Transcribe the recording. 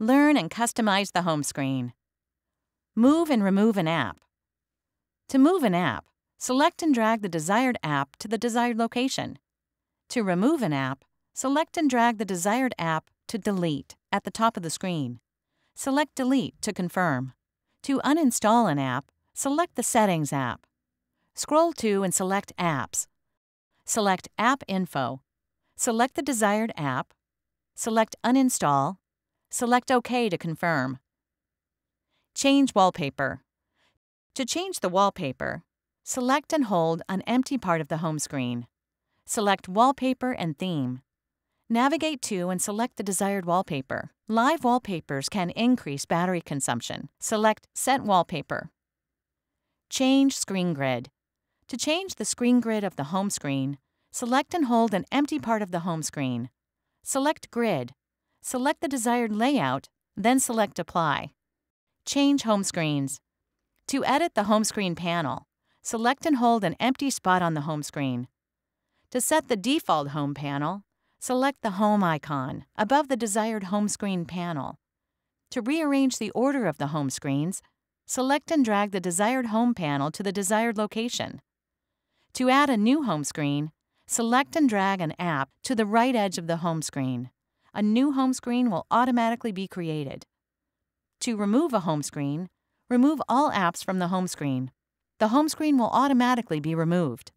Learn and customize the home screen. Move and remove an app. To move an app, select and drag the desired app to the desired location. To remove an app, select and drag the desired app to Delete at the top of the screen. Select Delete to confirm. To uninstall an app, select the Settings app. Scroll to and select Apps. Select App Info. Select the desired app. Select Uninstall. Select OK to confirm. Change wallpaper. To change the wallpaper, select and hold an empty part of the home screen. Select Wallpaper and Theme. Navigate to and select the desired wallpaper. Live wallpapers can increase battery consumption. Select Set Wallpaper. Change screen grid. To change the screen grid of the home screen, select and hold an empty part of the home screen. Select Grid. Select the desired layout, then select Apply. Change home screens. To edit the home screen panel, select and hold an empty spot on the home screen. To set the default home panel, select the home icon above the desired home screen panel. To rearrange the order of the home screens, select and drag the desired home panel to the desired location. To add a new home screen, select and drag an app to the right edge of the home screen. A new home screen will automatically be created. To remove a home screen, remove all apps from the home screen. The home screen will automatically be removed.